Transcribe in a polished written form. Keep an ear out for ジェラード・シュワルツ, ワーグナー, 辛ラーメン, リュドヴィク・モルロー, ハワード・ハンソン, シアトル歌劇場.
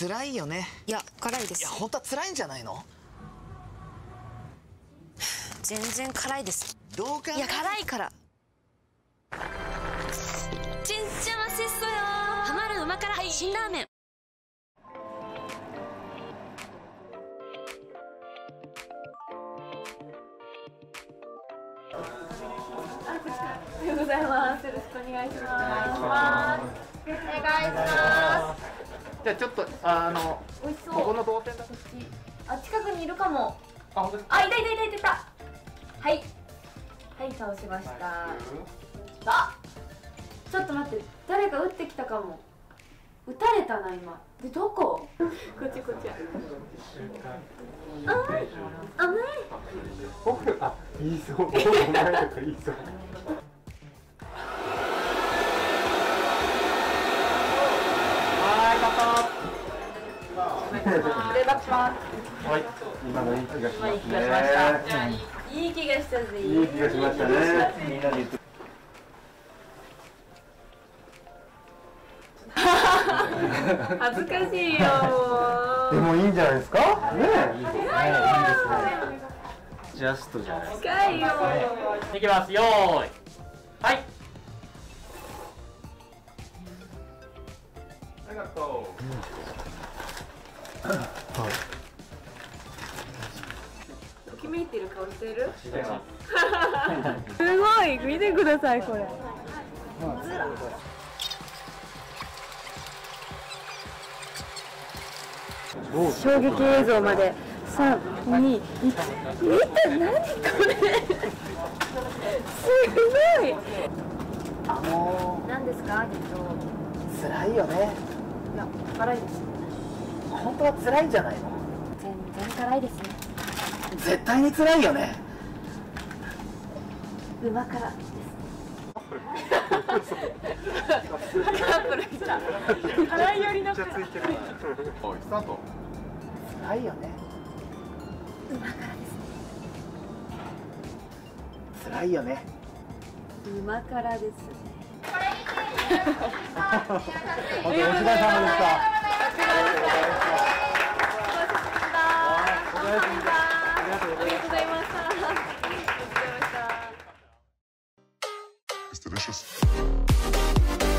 辛いよね。いや辛いです。いや本当は辛いんじゃないの？全然辛いです。どうか。いや辛いから。ちんちゃませっそよ。ハマるうま辛辛ラーメン。おはようございます。よろしくお願いします。お願いします。じゃあちょっと美味しそう。ここの動線だ。あ、近くにいるかも。あ、本当ですか。あ、いたいたいたいたいた。はいはい倒しました。あ、ちょっと待って、誰か撃ってきたかも。撃たれたな今。でどこ？こっちこっち。甘い甘い。僕あいいそう。お前とかいいそう。いい気がしたぜ。いい気がしましたね。みんなで言って。恥ずかしいよ。でもいいんじゃないですか。ねえ。ジャストじゃない。近いよ。いきますよーい。はい。ありがとう。ときめいてる顔してる？してます。すごい見てくださいこれ。衝撃映像まで3、2、1、見て何これすごい。何ですかつらいよね。いや辛いです。本当は辛いんじゃないの？全然辛いですね。絶対に辛いよね。うま辛です。カップル来た。辛い寄りの辛い。おいスタート。辛いよね。うま辛です。辛いよね。うま辛ですね。お疲れ様でした。It's delicious.